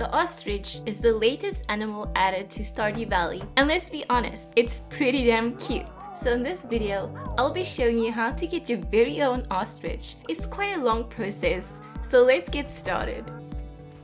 the ostrich is the latest animal added to Stardew Valley, and let's be honest, it's pretty damn cute. So in this video, I'll be showing you how to get your very own ostrich. It's quite a long process, so let's get started.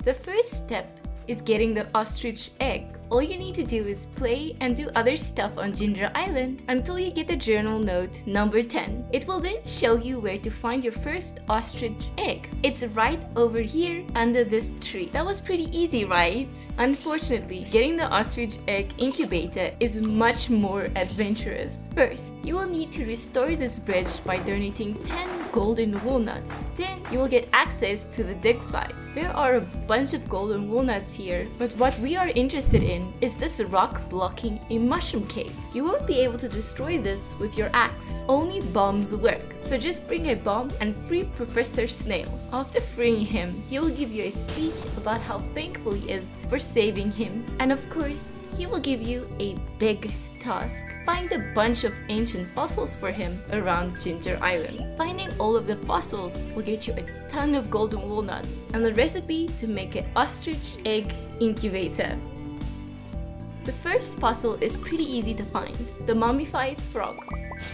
The first step is getting the ostrich egg. All you need to do is play and do other stuff on Ginger Island until you get the journal note number 10. It will then show you where to find your first ostrich egg. It's right over here under this tree. That was pretty easy, right? Unfortunately, getting the ostrich egg incubator is much more adventurous. First, you will need to restore this bridge by donating 10 golden walnuts. Then you will get access to the dig site. There are a bunch of golden walnuts here, but what we are interested in is this rock blocking a mushroom cave. You won't be able to destroy this with your axe. Only bombs work. So just bring a bomb and free Professor Snail. After freeing him, he will give you a speech about how thankful he is for saving him. And of course, he will give you a big task. Find a bunch of ancient fossils for him around Ginger Island. Finding all of the fossils will get you a ton of golden walnuts and the recipe to make an ostrich egg incubator. The first fossil is pretty easy to find, the mummified frog.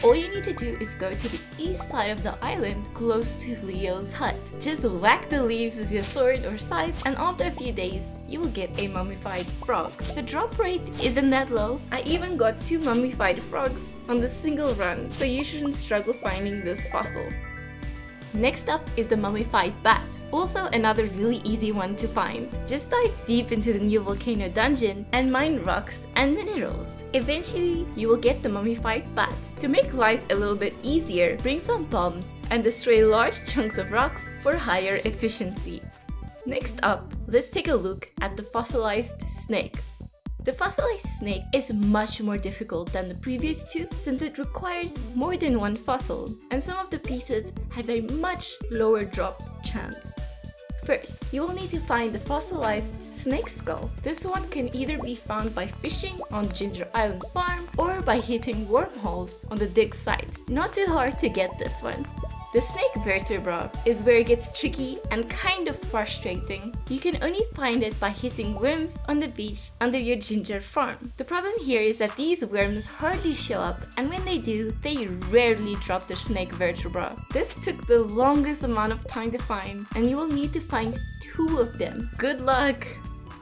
All you need to do is go to the east side of the island close to Leo's hut. Just whack the leaves with your sword or scythe and after a few days, you will get a mummified frog. The drop rate isn't that low. I even got 2 mummified frogs on the single run, so you shouldn't struggle finding this fossil. Next up is the mummified bat. Also another really easy one to find. Just dive deep into the new volcano dungeon and mine rocks and minerals. Eventually, you will get the mummified bat. To make life a little bit easier, bring some bombs and destroy large chunks of rocks for higher efficiency. Next up, let's take a look at the fossilized snake. The fossilized snake is much more difficult than the previous two since it requires more than one fossil, and some of the pieces have a much lower drop chance. First, you will need to find the fossilized snake skull. This one can either be found by fishing on Ginger Island farm or by hitting wormholes on the dig site. Not too hard to get this one. The snake vertebra is where it gets tricky and kind of frustrating. You can only find it by hitting worms on the beach under your ginger farm. The problem here is that these worms hardly show up, and when they do, they rarely drop the snake vertebra. This took the longest amount of time to find, and you will need to find 2 of them. Good luck!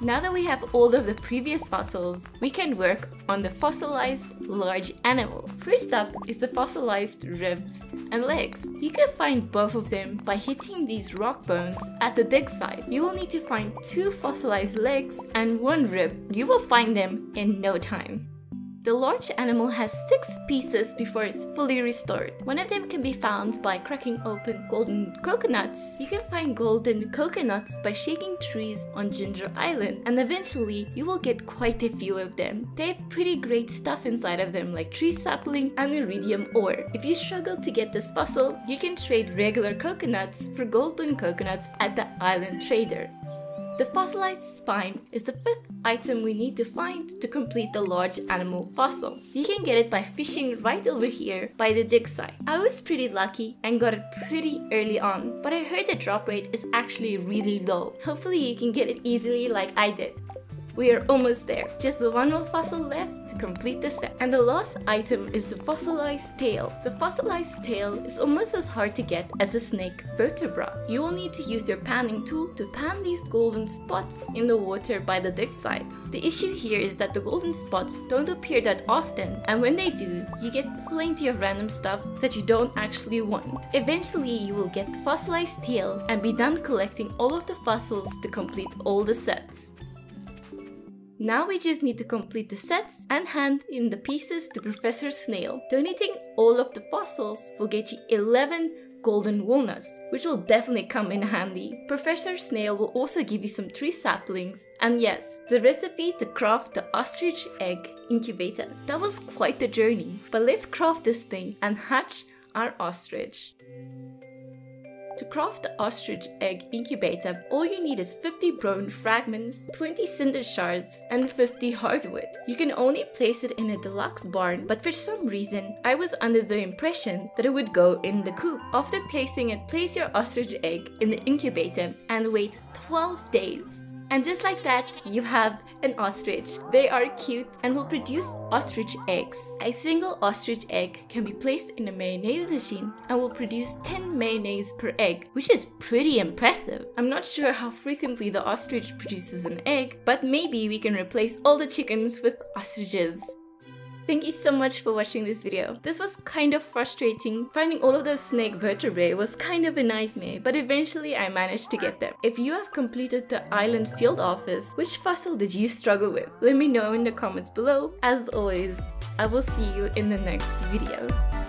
Now that we have all of the previous fossils, we can work on the fossilized large animal. First up is the fossilized ribs and legs. You can find both of them by hitting these rock bones at the dig site. You will need to find 2 fossilized legs and 1 rib. You will find them in no time. The large animal has 6 pieces before it's fully restored. One of them can be found by cracking open golden coconuts. You can find golden coconuts by shaking trees on Ginger Island, and eventually you will get quite a few of them. They have pretty great stuff inside of them like tree sapling and iridium ore. If you struggle to get this fossil, you can trade regular coconuts for golden coconuts at the island trader. The fossilized spine is the 5th item we need to find to complete the large animal fossil. You can get it by fishing right over here by the dig site. I was pretty lucky and got it pretty early on, but I heard the drop rate is actually really low. Hopefully you can get it easily like I did. We are almost there. Just the 1 more fossil left to complete the set. And the last item is the fossilized tail. The fossilized tail is almost as hard to get as the snake vertebra. You will need to use your panning tool to pan these golden spots in the water by the dig site. The issue here is that the golden spots don't appear that often, and when they do, you get plenty of random stuff that you don't actually want. Eventually, you will get the fossilized tail and be done collecting all of the fossils to complete all the sets. Now we just need to complete the sets and hand in the pieces to Professor Snail. Donating all of the fossils will get you 11 golden walnuts, which will definitely come in handy. Professor Snail will also give you some tree saplings, and yes, the recipe to craft the ostrich egg incubator. That was quite the journey, but let's craft this thing and hatch our ostrich. To craft the ostrich egg incubator, all you need is 50 bone fragments, 20 cinder shards, and 50 hardwood. You can only place it in a deluxe barn, but for some reason, I was under the impression that it would go in the coop. After placing it, place your ostrich egg in the incubator and wait 12 days. And just like that, you have an ostrich. They are cute and will produce ostrich eggs. A single ostrich egg can be placed in a mayonnaise machine and will produce 10 mayonnaise per egg, which is pretty impressive. I'm not sure how frequently the ostrich produces an egg, but maybe we can replace all the chickens with ostriches. Thank you so much for watching this video. This was kind of frustrating. Finding all of those snake vertebrae was kind of a nightmare, but eventually I managed to get them. If you have completed the island field office, which fossil did you struggle with? Let me know in the comments below. As always, I will see you in the next video.